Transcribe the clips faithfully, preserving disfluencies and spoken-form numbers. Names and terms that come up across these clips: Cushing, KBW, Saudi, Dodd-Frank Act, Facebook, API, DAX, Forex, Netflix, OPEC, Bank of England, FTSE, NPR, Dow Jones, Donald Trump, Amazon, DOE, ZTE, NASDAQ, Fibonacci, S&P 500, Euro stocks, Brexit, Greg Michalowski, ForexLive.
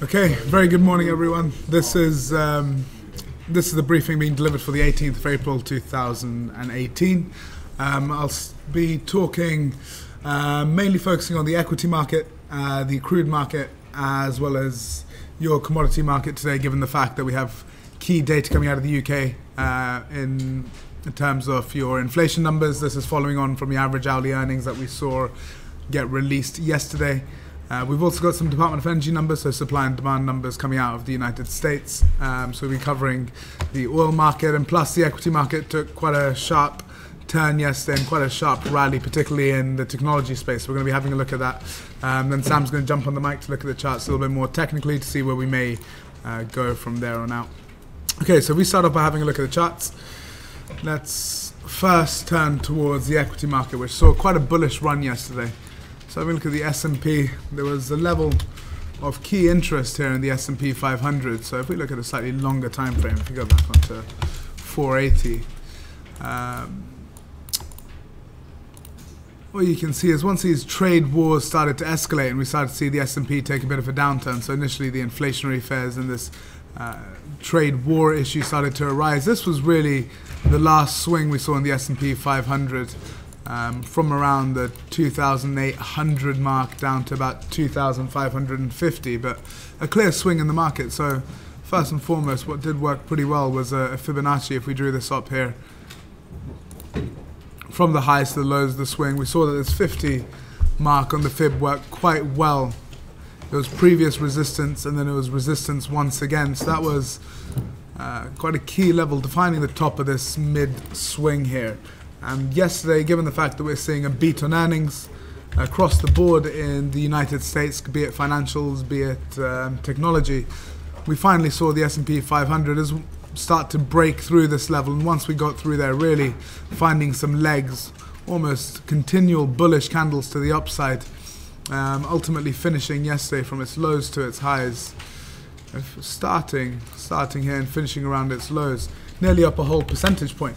Okay, very good morning everyone. This is um, this is the briefing being delivered for the eighteenth of April two thousand eighteen. Um, I'll be talking, uh, mainly focusing on the equity market, uh, the crude market, as well as your commodity market today, given the fact that we have key data coming out of the U K uh, in, in terms of your inflation numbers. This is following on from the average hourly earnings that we saw get released yesterday. Uh, we've also got some Department of Energy numbers, so supply and demand numbers coming out of the United States. Um, so we'll be covering the oil market, and plus the equity market took quite a sharp turn yesterday and quite a sharp rally, particularly in the technology space. We're going to be having a look at that. Um, then Sam's going to jump on the mic to look at the charts a little bit more technically to see where we may uh, go from there on out. Okay, so we start off by having a look at the charts. Let's first turn towards the equity market, which saw quite a bullish run yesterday. So having a look at the S and P, there was a level of key interest here in the S and P five hundred. So if we look at a slightly longer time frame, if we go back onto four eighty, um, what you can see is once these trade wars started to escalate and we started to see the S and P take a bit of a downturn, so initially the inflationary fears and this uh, trade war issue started to arise. This was really the last swing we saw in the S and P five hundred. Um, from around the two thousand eight hundred mark down to about two thousand five hundred fifty, but a clear swing in the market. So first and foremost, what did work pretty well was a, a Fibonacci. If we drew this up here, from the highs to the lows of the swing, we saw that this fifty mark on the Fib worked quite well. It was previous resistance, and then it was resistance once again, so that was uh, quite a key level defining the top of this mid swing here. And yesterday, given the fact that we're seeing a beat on earnings across the board in the United States, be it financials, be it um, technology, we finally saw the S and P five hundred start to break through this level. And once we got through there, really finding some legs, almost continual bullish candles to the upside, um, ultimately finishing yesterday from its lows to its highs, starting, starting here and finishing around its lows, nearly up a whole percentage point,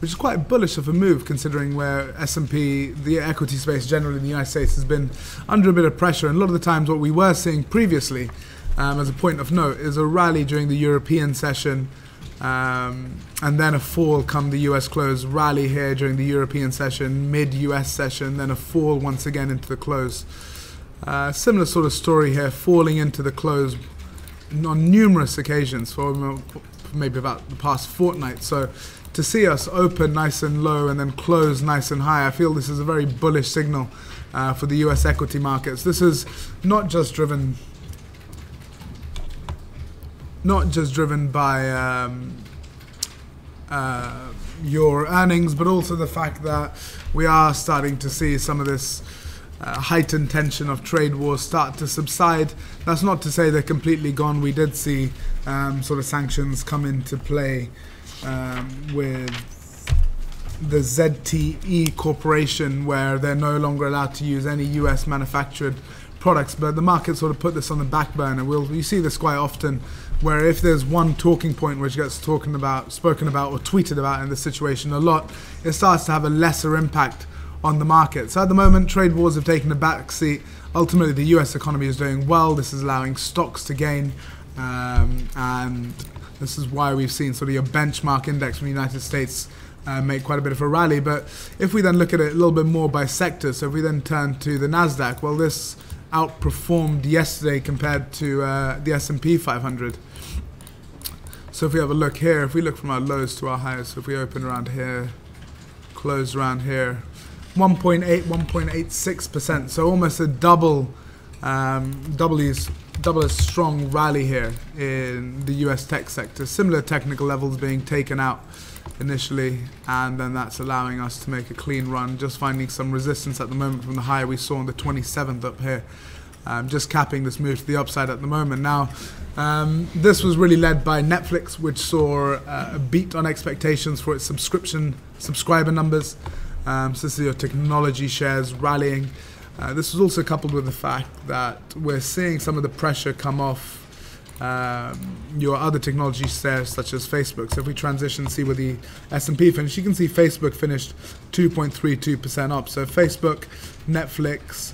which is quite bullish of a move considering where S and P, the equity space generally in the United States, has been under a bit of pressure. And a lot of the times what we were seeing previously, um, as a point of note, is a rally during the European session, um, and then a fall come the U S close, rally here during the European session, mid-U S session, then a fall once again into the close. Uh, similar sort of story here, falling into the close on numerous occasions for maybe about the past fortnight. So to see us open nice and low and then close nice and high, I feel this is a very bullish signal uh, for the U S equity markets. This is not just driven, not just driven by um, uh, your earnings, but also the fact that we are starting to see some of this Uh, heightened tension of trade wars start to subside. That's not to say they're completely gone. We did see um, sort of sanctions come into play um, with the Z T E corporation, where they're no longer allowed to use any U S manufactured products, but the market sort of put this on the back burner. We'll, you see this quite often, where if there's one talking point which gets talking about, spoken about or tweeted about in this situation a lot, it starts to have a lesser impact on the market. So at the moment, trade wars have taken a backseat. Ultimately, the U S economy is doing well. This is allowing stocks to gain, um, and this is why we've seen sort of your benchmark index from the United States uh, make quite a bit of a rally. But if we then look at it a little bit more by sector, so if we then turn to the NASDAQ, well, this outperformed yesterday compared to uh, the S and P five hundred. So if we have a look here, if we look from our lows to our highs, so if we open around here, close around here, one point eight, one point eight six percent, so almost a double, um, double, is, double as strong rally here in the U S tech sector. Similar technical levels being taken out initially, and then that's allowing us to make a clean run, just finding some resistance at the moment from the high we saw on the twenty-seventh up here, um, just capping this move to the upside at the moment. Now, um, this was really led by Netflix, which saw uh, a beat on expectations for its subscription subscriber numbers. Um, so this is your technology shares rallying. Uh, this was also coupled with the fact that we're seeing some of the pressure come off um, your other technology shares such as Facebook. So if we transition, see where the S and P finished, you can see Facebook finished two point three two percent up. So Facebook, Netflix,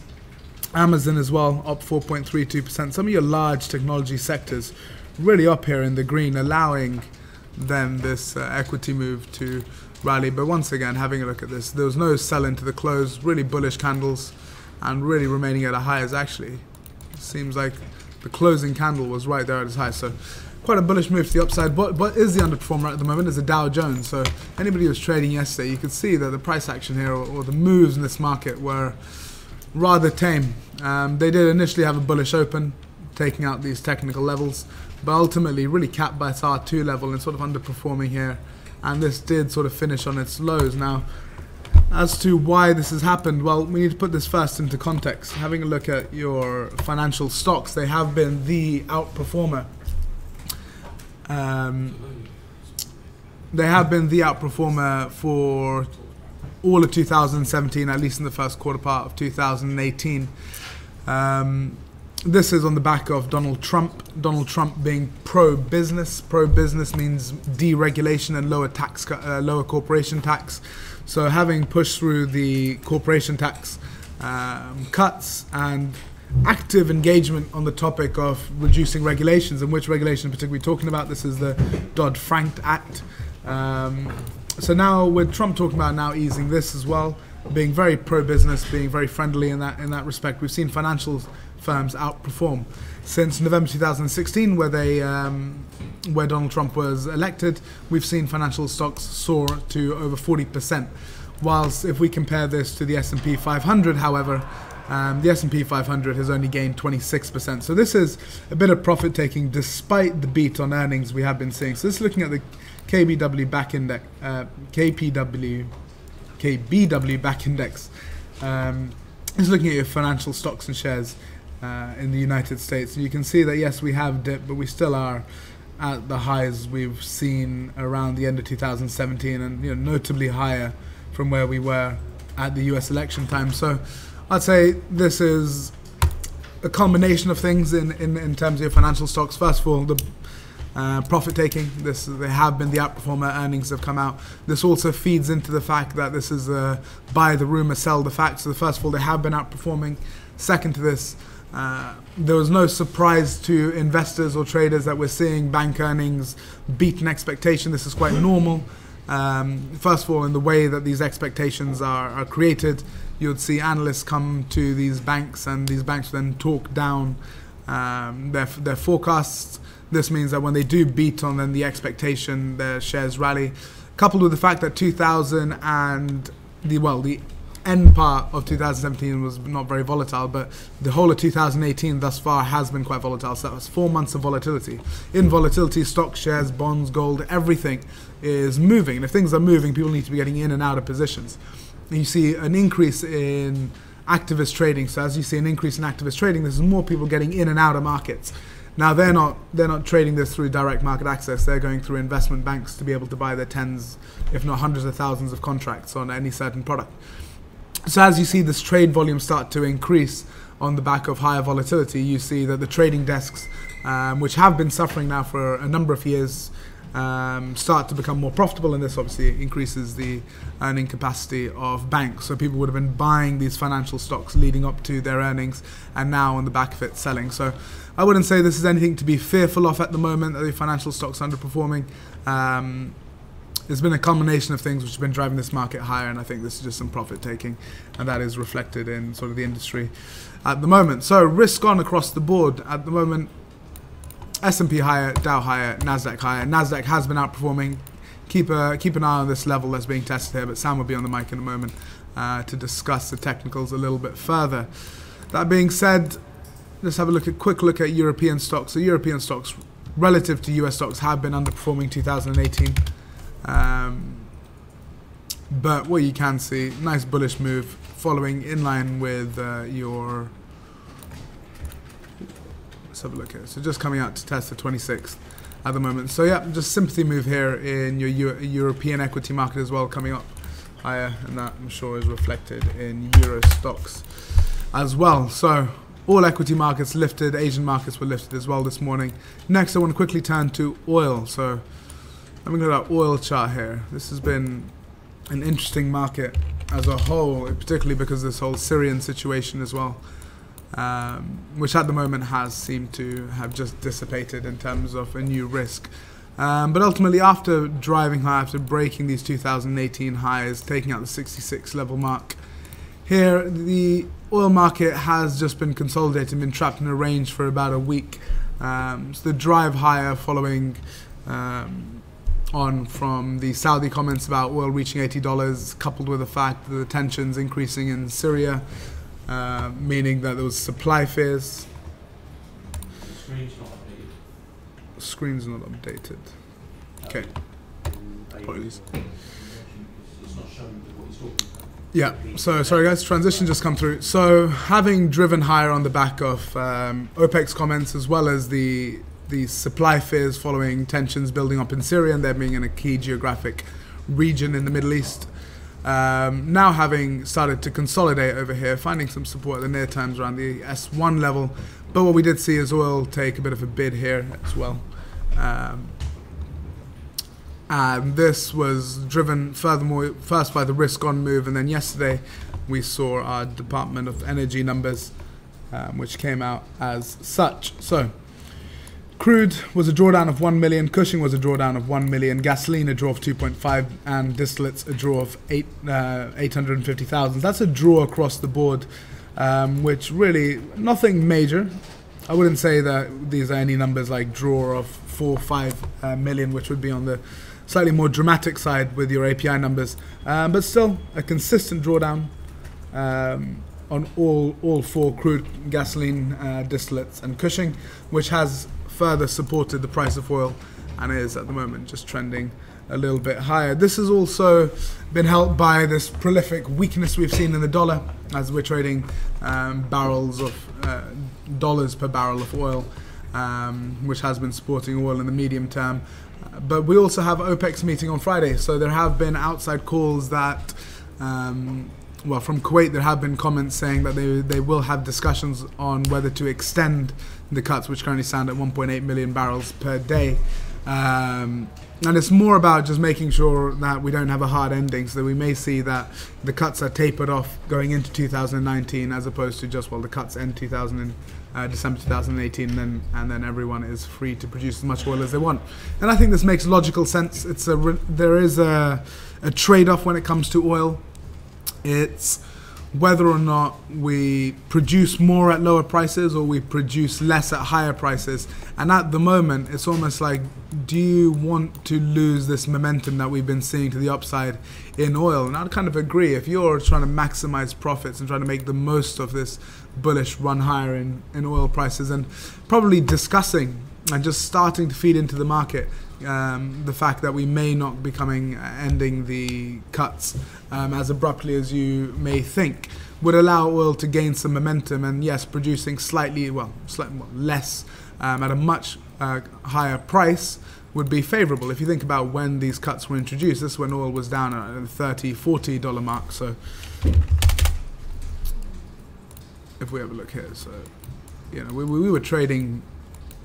Amazon as well, up four point three two percent. Some of your large technology sectors really up here in the green, allowing then this uh, equity move to rally. But once again, having a look at this, there was no sell into the close, really bullish candles, and really remaining at a high as actually. Seems like the closing candle was right there at its high. So quite a bullish move to the upside. What, what is the underperformer at the moment is the Dow Jones. So anybody who was trading yesterday, you could see that the price action here, or, or the moves in this market, were rather tame. Um, they did initially have a bullish open, taking out these technical levels, but ultimately really capped by its R two level and sort of underperforming here. And this did sort of finish on its lows. Now, as to why this has happened, well, we need to put this first into context. Having a look at your financial stocks, they have been the outperformer. Um, they have been the outperformer for all of two thousand seventeen, at least in the first quarter part of two thousand eighteen. Um, this is on the back of Donald Trump. Donald Trump being pro-business. Pro-business means deregulation and lower tax, uh, lower corporation tax. So having pushed through the corporation tax um, cuts and active engagement on the topic of reducing regulations, and which regulation in particular we're talking about, this is the Dodd-Frank Act. Um, so now with Trump talking about now easing this as well, being very pro-business, being very friendly in that in that respect, we've seen financial firms outperform since November two thousand sixteen, where they um, where Donald Trump was elected. We've seen financial stocks soar to over forty percent. Whilst if we compare this to the S and P five hundred, however, um, the S and P five hundred has only gained twenty-six percent. So this is a bit of profit taking despite the beat on earnings we have been seeing. So this is looking at the K B W back index, uh, K P W. K B W back index. Um, is looking at your financial stocks and shares uh, in the United States. And you can see that yes, we have dipped, but we still are at the highs we've seen around the end of two thousand seventeen, and you know, notably higher from where we were at the U S election time. So I'd say this is a combination of things in, in, in terms of your financial stocks. First of all, the Uh, profit taking. This they have been the outperformer. Earnings have come out. This also feeds into the fact that this is a buy the rumor, sell the facts. So first of all, they have been outperforming. Second to this, uh, there was no surprise to investors or traders that we're seeing bank earnings beaten expectation. This is quite normal. Um, first of all, in the way that these expectations are, are created, you'd see analysts come to these banks, and these banks then talk down um, their their forecasts. This means that when they do beat on then the expectation, their shares rally. Coupled with the fact that two thousand and the well, the end part of two thousand seventeen was not very volatile, but the whole of two thousand eighteen thus far has been quite volatile. So that was four months of volatility. In volatility, stocks, shares, bonds, gold, everything is moving. And if things are moving, people need to be getting in and out of positions. And you see an increase in activist trading. So as you see an increase in activist trading, there's more people getting in and out of markets. Now they're not they're not trading this through direct market access. They're going through investment banks to be able to buy their tens, if not hundreds of thousands of contracts on any certain product. So as you see this trade volume start to increase on the back of higher volatility, you see that the trading desks, um, which have been suffering now for a number of years, um, start to become more profitable, and this obviously increases the earning capacity of banks. So people would have been buying these financial stocks leading up to their earnings, and now on the back of it selling. So I wouldn't say this is anything to be fearful of at the moment, that the financial stocks are underperforming. Um, there's been a combination of things which have been driving this market higher, and I think this is just some profit taking, and that is reflected in sort of the industry at the moment. So risk on across the board at the moment. S and P higher, Dow higher, NASDAQ higher. NASDAQ has been outperforming. Keep, a, keep an eye on this level that's being tested here, but Sam will be on the mic in a moment uh, to discuss the technicals a little bit further. That being said, let's have a look at quick look at European stocks. So European stocks relative to U S stocks have been underperforming two thousand eighteen. Um, but what you can see, nice bullish move following in line with uh, your... Let's have a look here. So just coming out to test the twenty-sixth at the moment. So yeah, just sympathy move here in your Euro European equity market as well, coming up higher. And that I'm sure is reflected in Euro stocks as well. So all equity markets lifted, Asian markets were lifted as well this morning. Next, I want to quickly turn to oil. So let me go to our oil chart here. This has been an interesting market as a whole, particularly because of this whole Syrian situation as well. um, which at the moment has seemed to have just dissipated in terms of a new risk. Um, but ultimately, after driving high, after breaking these two thousand eighteen highs, taking out the sixty-six level mark, here the oil market has just been consolidated, been trapped in a range for about a week. Um, so the drive higher following um, on from the Saudi comments about oil reaching eighty dollars, coupled with the fact that the tensions increasing in Syria, uh, meaning that there was supply fears. Screen's not updated. Okay. Apologies. Yeah, so sorry guys, transition just come through. So having driven higher on the back of um, OPEC's comments, as well as the the supply fears following tensions building up in Syria and there being in a key geographic region in the Middle East, um, now having started to consolidate over here, finding some support at the near terms around the S one level. But what we did see is oil take a bit of a bid here as well. Um, and this was driven furthermore first by the risk-on move, and then yesterday we saw our Department of Energy numbers, um, which came out as such. So, crude was a drawdown of one million, Cushing was a drawdown of one million, gasoline a draw of two point five, and distillates a draw of eight, uh, eight hundred fifty thousand. That's a draw across the board. Um, which really, nothing major. I wouldn't say that these are any numbers like draw of four or five uh, million, which would be on the slightly more dramatic side with your A P I numbers. Um, but still, a consistent drawdown um, on all, all four crude, gasoline, uh, distillates and Cushing, which has further supported the price of oil and is at the moment just trending a little bit higher. This has also been helped by this prolific weakness we've seen in the dollar, as we're trading um, barrels of uh, dollars per barrel of oil, um, which has been supporting oil in the medium term. Uh, but we also have OPEC's meeting on Friday, so there have been outside calls that, um, well, from Kuwait there have been comments saying that they, they will have discussions on whether to extend the cuts, which currently stand at one point eight million barrels per day. Um, and it's more about just making sure that we don't have a hard ending, so that we may see that the cuts are tapered off going into two thousand nineteen, as opposed to just, well, the cuts end two thousand, uh, December two thousand eighteen and then, and then everyone is free to produce as much oil as they want. And I think this makes logical sense. It's a re there is a, a trade-off when it comes to oil. It's whether or not we produce more at lower prices or we produce less at higher prices. And at the moment, it's almost like, do you want to lose this momentum that we've been seeing to the upside in oil? And I'd kind of agree, if you're trying to maximize profits and trying to make the most of this bullish run higher in, in oil prices, and probably discussing and just starting to feed into the market Um, the fact that we may not be coming, ending the cuts um, as abruptly as you may think, would allow oil to gain some momentum, and yes, producing slightly, well, slightly less um, at a much uh, higher price would be favorable. If you think about when these cuts were introduced, this is when oil was down at the thirty, forty dollar mark. So if we have a look here, so, you know, we, we were trading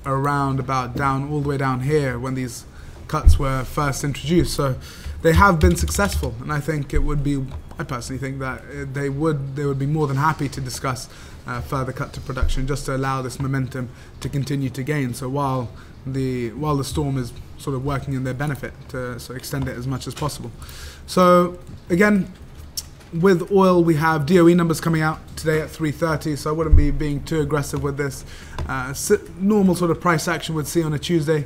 around about down all the way down here when these cuts were first introduced, so they have been successful, and I think it would be, I personally think that they would they would be more than happy to discuss uh, further cut to production, just to allow this momentum to continue to gain. So while the while the storm is sort of working in their benefit, to so extend it as much as possible. So again, with oil, we have D O E numbers coming out today at three thirty, so I wouldn't be being too aggressive with this. Uh, normal sort of price action we'd see on a Tuesday.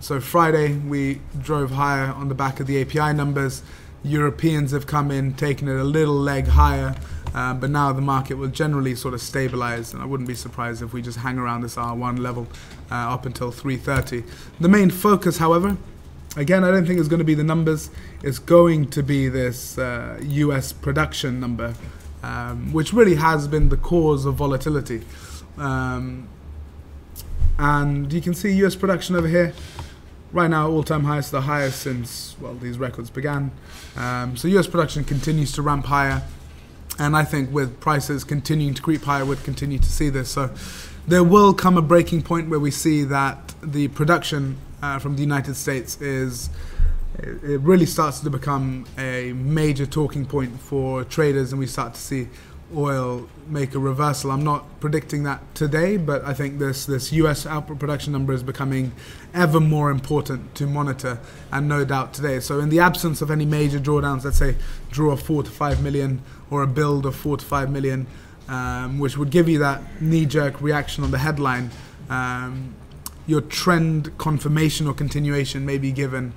So Friday, we drove higher on the back of the A P I numbers. Europeans have come in, taken it a little leg higher, uh, but now the market will generally sort of stabilize, and I wouldn't be surprised if we just hang around this R one level uh, up until three thirty. The main focus, however, again, I don't think it's going to be the numbers. It's going to be this uh, U S production number, um, which really has been the cause of volatility. Um, and you can see U S production over here. Right now, all-time highest, the highest since, well, these records began. Um, so U S production continues to ramp higher. And I think with prices continuing to creep higher, we'd continue to see this. So there will come a breaking point where we see that the production Uh, from the United States is, it really starts to become a major talking point for traders, and we start to see oil make a reversal. I'm not predicting that today, but I think this this U S output production number is becoming ever more important to monitor, and no doubt today. So in the absence of any major drawdowns, let's say draw of four to five million or a build of four to five million, um, which would give you that knee-jerk reaction on the headline, um, your trend confirmation or continuation may be given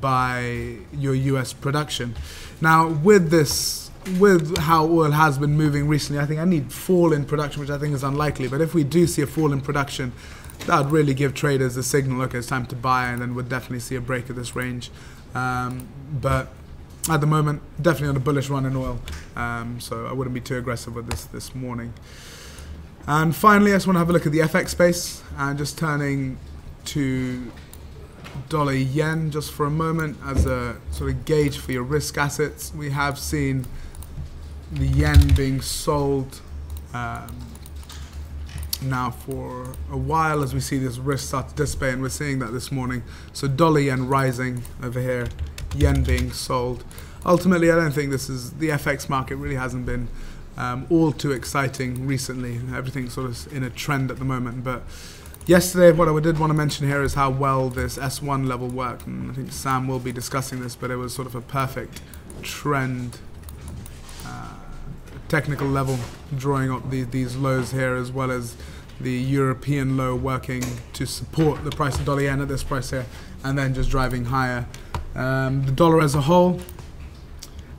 by your U S production. Now with this, with how oil has been moving recently, I think I need fall in production, which I think is unlikely, but if we do see a fall in production, that would really give traders the signal, okay, it's time to buy, and then we'd definitely see a break of this range. Um, but at the moment, definitely on a bullish run in oil, um, so I wouldn't be too aggressive with this this morning. And finally, I just want to have a look at the F X space, and just turning to dollar yen just for a moment as a sort of gauge for your risk assets. We have seen the yen being sold um, now for a while, as we see this risk start to dissipate, and we're seeing that this morning. So dollar yen rising over here, yen being sold. Ultimately, I don't think this is, the F X market really hasn't been um, all too exciting recently. Everything's sort of in a trend at the moment. But yesterday, what I did want to mention here is how well this S one level worked, and I think Sam will be discussing this, but it was sort of a perfect trend technical level, drawing up the, these lows here, as well as the European low working to support the price of dollar yen at this price here, and then just driving higher. Um, the dollar as a whole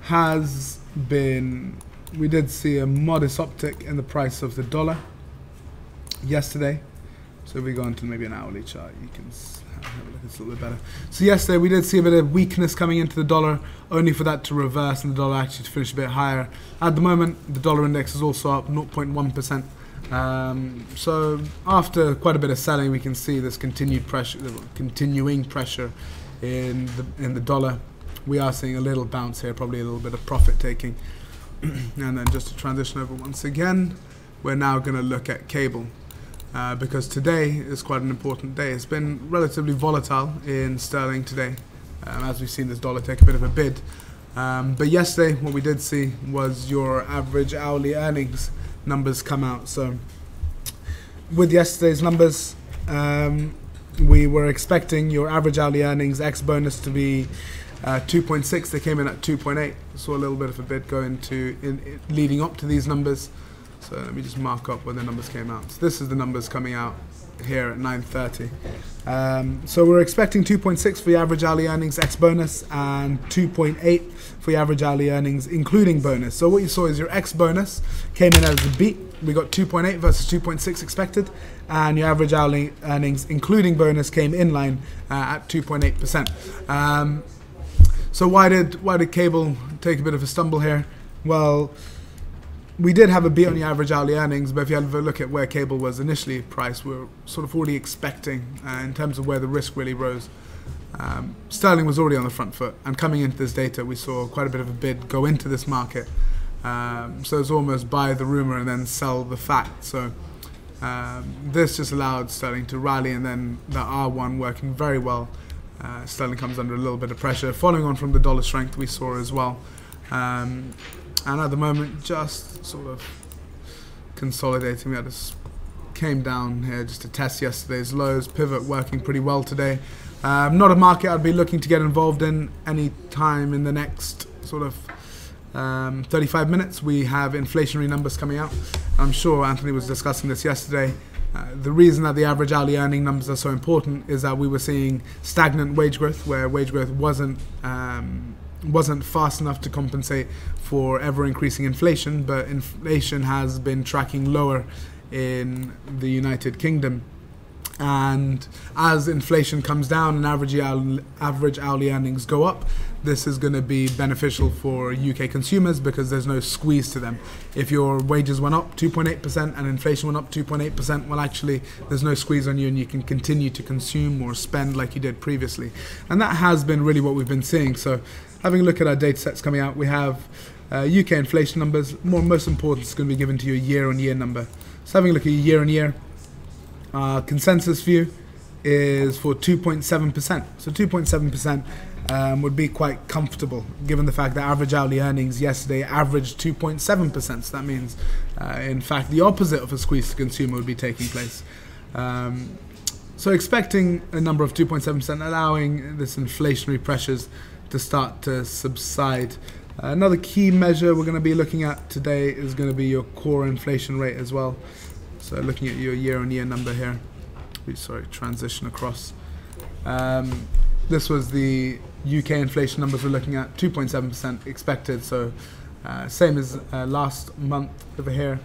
has been, we did see a modest uptick in the price of the dollar yesterday. So if we go into maybe an hourly chart, you can have a look, it's a little bit better. So yesterday we did see a bit of weakness coming into the dollar, only for that to reverse and the dollar actually to finish a bit higher. At the moment, the dollar index is also up zero point one percent. Um, so after quite a bit of selling, we can see this continued pressure, continuing pressure in the, in the dollar. We are seeing a little bounce here, probably a little bit of profit taking. And then just to transition over once again, we're now going to look at cable. Uh, because today is quite an important day. It's been relatively volatile in sterling today, um, as we've seen this dollar take a bit of a bid. Um, but yesterday, what we did see was your average hourly earnings numbers come out. So with yesterday's numbers, um, we were expecting your average hourly earnings ex bonus to be uh, two point six. They came in at two point eight. Saw a little bit of a bid go into in, in, leading up to these numbers. So let me just mark up when the numbers came out. So this is the numbers coming out here at nine thirty. Um, so we're expecting two point six for the average hourly earnings ex bonus and two point eight for the average hourly earnings including bonus. So what you saw is your ex bonus came in as a beat. We got two point eight versus two point six expected, and your average hourly earnings including bonus came in line uh, at two point eight percent. Um, so why did why did cable take a bit of a stumble here? Well, we did have a beat on the average hourly earnings, but if you have a look at where cable was initially priced, we were sort of already expecting uh, in terms of where the risk really rose. Um, sterling was already on the front foot, and coming into this data, we saw quite a bit of a bid go into this market. Um, so it's almost buy the rumor and then sell the fact. So um, this just allowed sterling to rally, and then the R one working very well. Uh, sterling comes under a little bit of pressure, following on from the dollar strength we saw as well. Um, And at the moment, just sort of consolidating. We had this, came down here just to test yesterday's lows. Pivot working pretty well today. Um, not a market I'd be looking to get involved in any time in the next sort of um, thirty-five minutes. We have inflationary numbers coming out. I'm sure Anthony was discussing this yesterday. Uh, the reason that the average hourly earning numbers are so important is that we were seeing stagnant wage growth, where wage growth wasn't um, wasn't fast enough to compensate for ever-increasing inflation, but inflation has been tracking lower in the United Kingdom. And as inflation comes down and average hourly, average hourly earnings go up, this is going to be beneficial for U K consumers because there's no squeeze to them. If your wages went up two point eight percent and inflation went up two point eight percent, well, actually, there's no squeeze on you and you can continue to consume or spend like you did previously. And that has been really what we've been seeing. So having a look at our data sets coming out, we have uh, U K inflation numbers. More, most important is going to be given to you a year-on-year number. So having a look at your year-on-year, Uh, consensus view is for two point seven percent. So two point seven percent um, would be quite comfortable, given the fact that average hourly earnings yesterday averaged two point seven percent. So that means, uh, in fact, the opposite of a squeeze to consumer would be taking place. Um, so expecting a number of two point seven percent, allowing this inflationary pressures to start to subside. Uh, another key measure we're going to be looking at today is going to be your core inflation rate as well. So looking at your year-on-year number here. Oops, sorry, transition across. Um, this was the U K inflation numbers we're looking at, two point seven percent expected. So uh, same as uh, last month over here.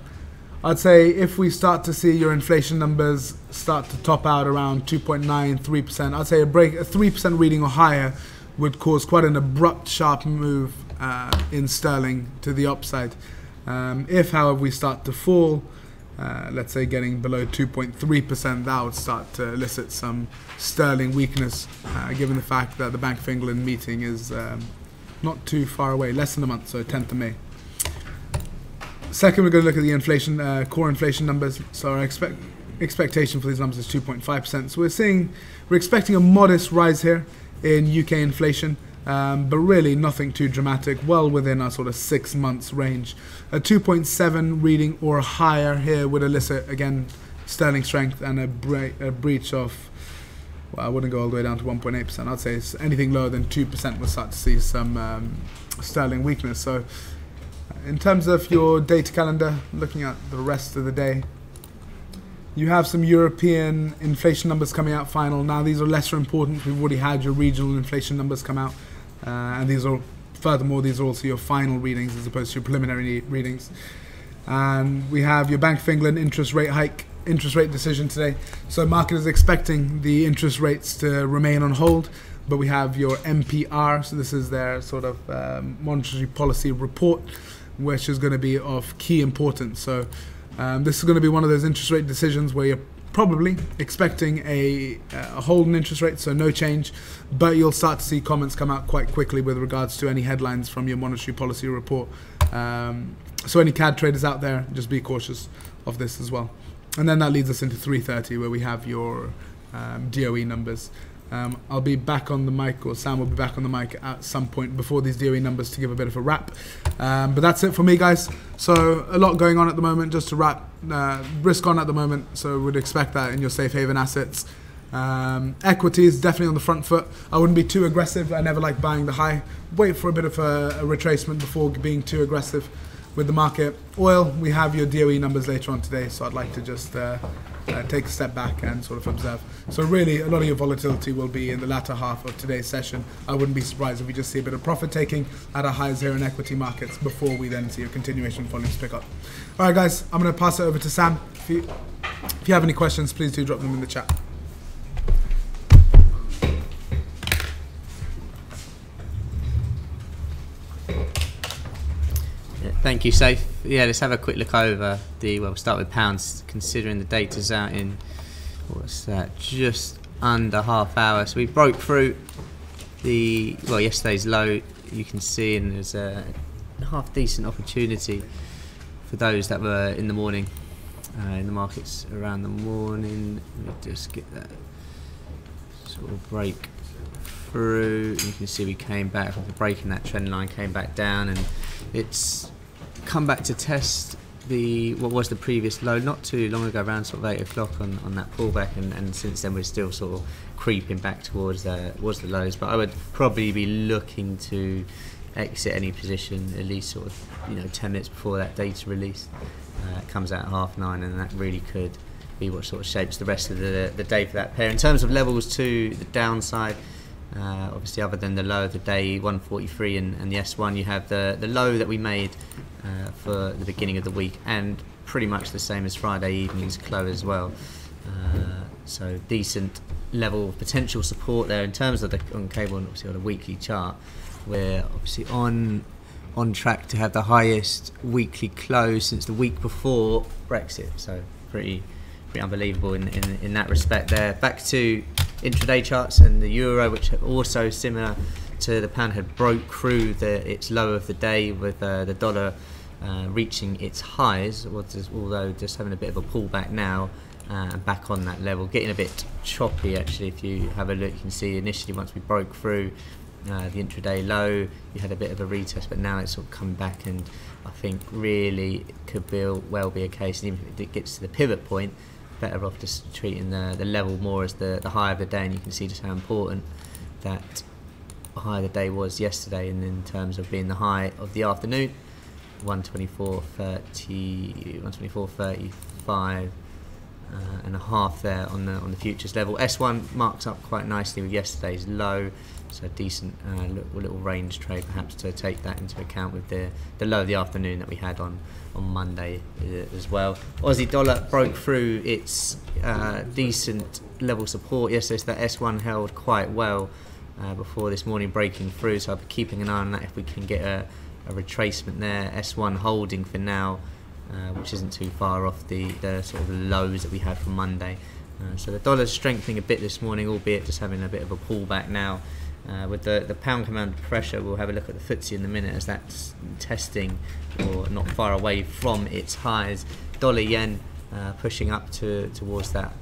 I'd say if we start to see your inflation numbers start to top out around two point nine, three percent, I'd say a break, a three percent reading or higher would cause quite an abrupt, sharp move uh, in sterling to the upside. Um, if, however, we start to fall, uh, let's say getting below two point three percent, that would start to elicit some sterling weakness, uh, given the fact that the Bank of England meeting is um, not too far away, less than a month, so tenth of May. Second, we're going to look at the inflation, uh, core inflation numbers. So our expect expectation for these numbers is two point five percent. So we're seeing, we're expecting a modest rise here in U K inflation, um, but really nothing too dramatic, well within our sort of six months range. A two point seven reading or higher here would elicit, again, sterling strength and a, bre a breach of, well, I wouldn't go all the way down to one point eight percent. I'd say it's anything lower than two percent we'll start to see some um, sterling weakness. So in terms of your data calendar, looking at the rest of the day, you have some European inflation numbers coming out final. Now, these are lesser important. We've already had your regional inflation numbers come out. Uh, and these are, furthermore, these are also your final readings as opposed to your preliminary readings. And we have your Bank of England interest rate hike, interest rate decision today. So market is expecting the interest rates to remain on hold. But we have your N P R, so this is their sort of um, monetary policy report, which is going to be of key importance. So Um, this is going to be one of those interest rate decisions where you're probably expecting a, a hold in interest rates, so no change, but you'll start to see comments come out quite quickly with regards to any headlines from your monetary policy report. Um, so any C A D traders out there, just be cautious of this as well. And then that leads us into three thirty, where we have your um, D O E numbers. Um, I'll be back on the mic, or Sam will be back on the mic at some point before these D O E numbers to give a bit of a wrap. Um, but that's it for me, guys. So a lot going on at the moment, just to wrap. Uh, risk on at the moment, so would expect that in your safe haven assets. Um, equities, definitely on the front foot. I wouldn't be too aggressive. I never like buying the high. Wait for a bit of a, a retracement before being too aggressive with the market. Oil, we have your D O E numbers later on today, so I'd like to just uh, uh, take a step back and sort of observe. So really, a lot of your volatility will be in the latter half of today's session. I wouldn't be surprised if we just see a bit of profit taking at our highs here in equity markets before we then see a continuation volumes pick up. All right, guys, I'm going to pass it over to Sam. If you, if you have any questions, please do drop them in the chat. Thank you, Saif. Yeah, let's have a quick look over the, well, we'll start with pounds, considering the data's out in, what's that, just under half hour. So we broke through the, well, yesterday's low, you can see, and there's a half decent opportunity for those that were in the morning, uh, in the markets around the morning. Let me just get that sort of break through. You can see we came back, after breaking that trend line, came back down, and it's come back to test the what was the previous low not too long ago, around sort of eight o'clock on, on that pullback, and, and since then we're still sort of creeping back towards uh, was the lows. But I would probably be looking to exit any position at least sort of, you know, ten minutes before that data release. Uh, it comes out at half nine, and that really could be what sort of shapes the rest of the, the day for that pair. In terms of levels to the downside, Uh, obviously other than the low of the day, one forty-three, and, and the S one, you have the, the low that we made uh, for the beginning of the week, and pretty much the same as Friday evening's close as well. Uh, so decent level of potential support there. In terms of the on cable, and obviously on a weekly chart, we're obviously on on track to have the highest weekly close since the week before Brexit, so pretty pretty unbelievable in, in, in that respect there. Back to intraday charts and the euro, which also similar to the pound had broke through the, its low of the day, with uh, the dollar uh, reaching its highs, although just having a bit of a pullback now, uh, and back on that level, getting a bit choppy actually. If you have a look, you can see initially once we broke through uh, the intraday low. You had a bit of a retest, but now it's sort of come back, and I think really it could be, well be a case, and even if it gets to the pivot point, better off just treating the, the level more as the, the high of the day. And you can see just how important that high of the day was yesterday, and in terms of being the high of the afternoon, one twenty-four thirty, one twenty-four thirty-five uh, and a half there on the on the futures level. S one marks up quite nicely with yesterday's low, so decent uh, little, little range trade perhaps to take that into account with the the low of the afternoon that we had on on Monday as well. Aussie dollar broke through its uh, decent level support yesterday, so that S one held quite well uh, before this morning breaking through, so I'll be keeping an eye on that if we can get a a retracement there. S one holding for now, uh, which isn't too far off the, the sort of lows that we had from Monday. Uh, so the dollar's strengthening a bit this morning, albeit just having a bit of a pullback now. Uh, with the, the pound command pressure, we'll have a look at the footsie in a minute as that's testing or not far away from its highs. Dollar yen uh, pushing up to towards that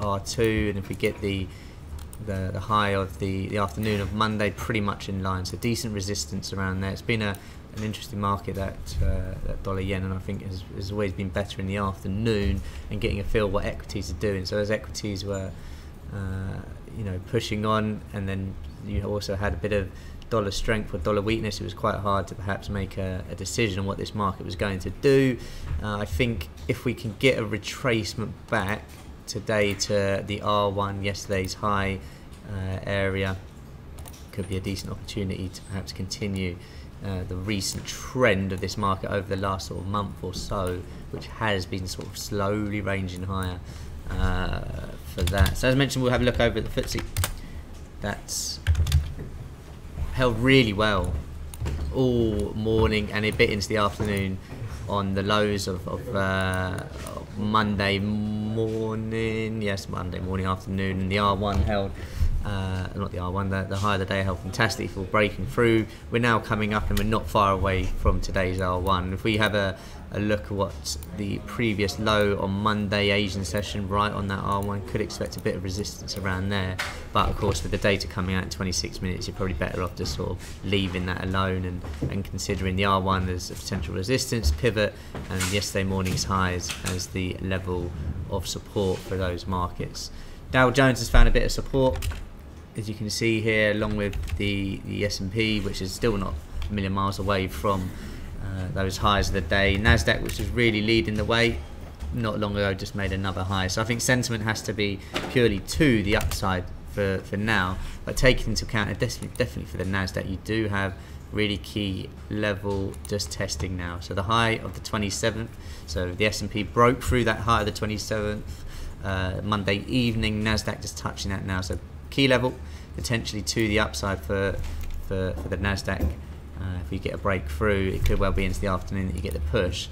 R two, and if we get the The, the high of the, the afternoon of Monday pretty much in line, so decent resistance around there. It's been a, an interesting market, that, uh, that dollar yen, and I think has, has always been better in the afternoon and getting a feel what equities are doing. So as equities were uh, you know, pushing on, and then you also had a bit of dollar strength or dollar weakness, it was quite hard to perhaps make a, a decision on what this market was going to do. Uh, I think if we can get a retracement back today to the R one, yesterday's high uh, area, could be a decent opportunity to perhaps continue uh, the recent trend of this market over the last sort of month or so, which has been sort of slowly ranging higher uh, for that. So as mentioned, we'll have a look over at the footsie. That's held really well all morning and a bit into the afternoon on the lows of, of, uh, of Monday morning, yes, Monday morning, afternoon, and the R one held, uh, not the R one, the, the high of the day held fantastic for breaking through. We're now coming up and we're not far away from today's R one. If we have a, a look at what the previous low on Monday, Asian session, right on that R one, could expect a bit of resistance around there. But of course, with the data coming out in twenty-six minutes, you're probably better off just sort of leaving that alone and, and considering the R one as a potential resistance pivot and yesterday morning's highs as the level of support for those markets. Dow Jones has found a bit of support, as you can see here, along with the, the S and P, which is still not a million miles away from uh, those highs of the day. NASDAQ, which is really leading the way, not long ago just made another high. So I think sentiment has to be purely to the upside for, for now, but taking into account, definitely, definitely for the NASDAQ, you do have really key level just testing now. So the high of the twenty-seventh, so the S and P broke through that high of the twenty-seventh uh, Monday evening, NASDAQ just touching that now. So key level potentially to the upside for, for, for the NASDAQ. Uh, if we get a breakthrough, it could well be into the afternoon that you get the push.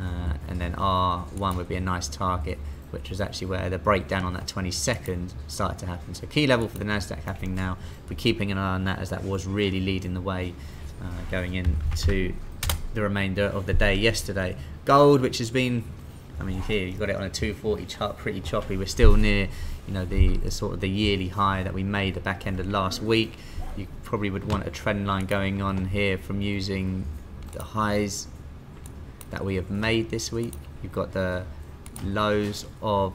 Uh, and then R one would be a nice target, which was actually where the breakdown on that twenty-second started to happen. So key level for the NASDAQ happening now. We're keeping an eye on that as that was really leading the way uh, going into the remainder of the day yesterday. Gold, which has been, I mean, here you've got it on a two forty chart, pretty choppy. We're still near, you know, the, the sort of the yearly high that we made the back end of last week. You probably would want a trend line going on here from using the highs that we have made this week. You've got the lows of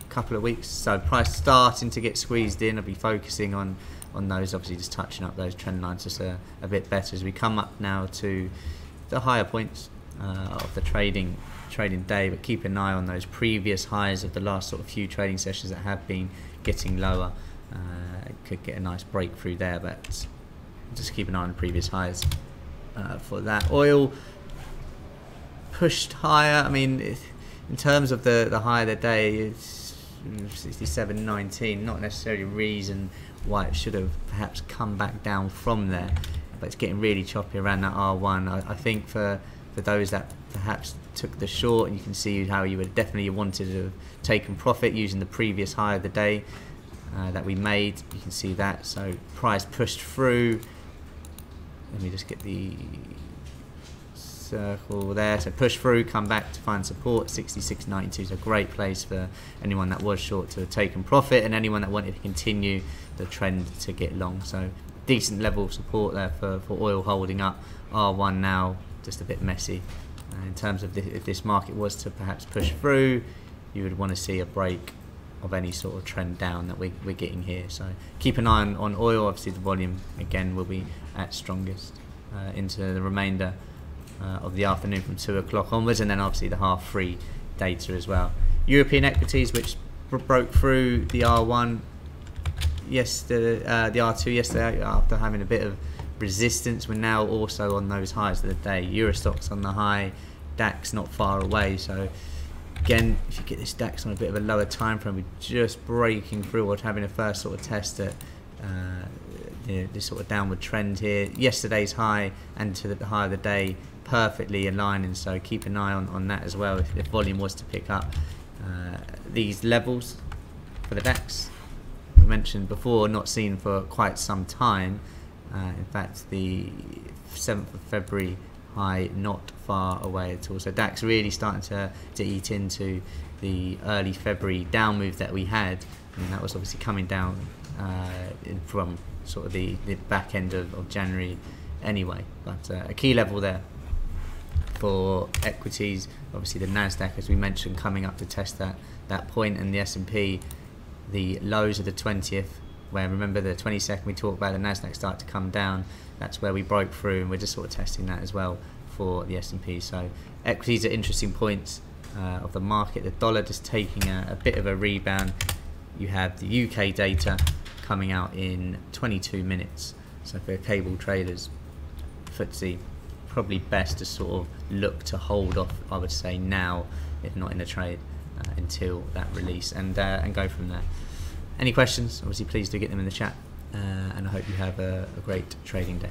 a couple of weeks, so price starting to get squeezed in. I'll be focusing on on those, obviously just touching up those trend lines just a, a bit better as we come up now to the higher points uh, of the trading trading day. But keep an eye on those previous highs of the last sort of few trading sessions that have been getting lower. Uh, could get a nice breakthrough there, but just keep an eye on the previous highs uh, for that. Oil pushed higher. I mean, in terms of the the high of the day, it's sixty-seven nineteen, not necessarily a reason why it should have perhaps come back down from there, but it's getting really choppy around that R one. I, I think for for those that perhaps took the short, and you can see how you would definitely wanted to have taken profit using the previous high of the day uh, that we made, you can see that. So price pushed through, let me just get the circle there, so push through, come back to find support. Sixty-six ninety-two is a great place for anyone that was short to have taken profit, and anyone that wanted to continue the trend to get long. So decent level of support there for, for oil holding up. R one now just a bit messy uh, in terms of this, if this market was to perhaps push through, you would want to see a break of any sort of trend down that we, we're getting here. So keep an eye on, on oil. Obviously the volume again will be at strongest uh, into the remainder uh, of the afternoon from two o'clock onwards, and then obviously the half three data as well. European equities, which broke through the R one yesterday, uh, the R two yesterday after having a bit of resistance, we're now also on those highs of the day. Euro stocks on the high, DAX not far away. So again, if you get this DAX on a bit of a lower time frame, we're just breaking through or having a first sort of test at uh, you know, this sort of downward trend here. Yesterday's high and to the high of the day perfectly aligning, so keep an eye on, on that as well. If the volume was to pick up uh, these levels for the DAX, we mentioned before, not seen for quite some time. Uh, in fact, the seventh of February high not far away at all. So DAX really starting to, to eat into the early February down move that we had, and that was obviously coming down uh, from sort of the, the back end of, of January anyway. But uh, a key level there for equities. Obviously the NASDAQ, as we mentioned, coming up to test that, that point, and the S and P, the lows of the twentieth, where remember the twenty-second we talked about the NASDAQ start to come down, that's where we broke through, and we're just sort of testing that as well for the S and P. So equities are interesting points uh, of the market. The dollar just taking a, a bit of a rebound. You have the U K data coming out in twenty-two minutes, so for cable traders, F T S E probably best to sort of look to hold off, I would say now, if not in a trade, uh, until that release, and, uh, and go from there. Any questions, obviously please do get them in the chat, uh, and I hope you have a, a great trading day.